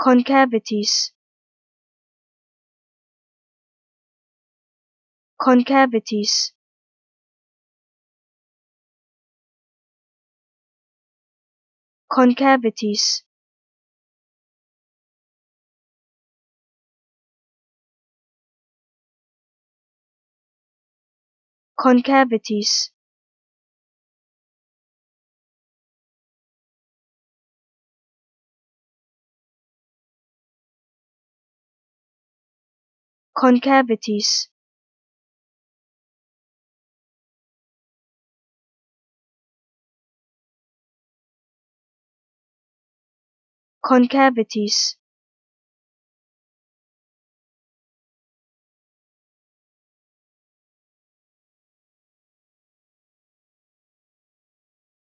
Concavities. Concavities. Concavities. Concavities. Concavities. Concavities.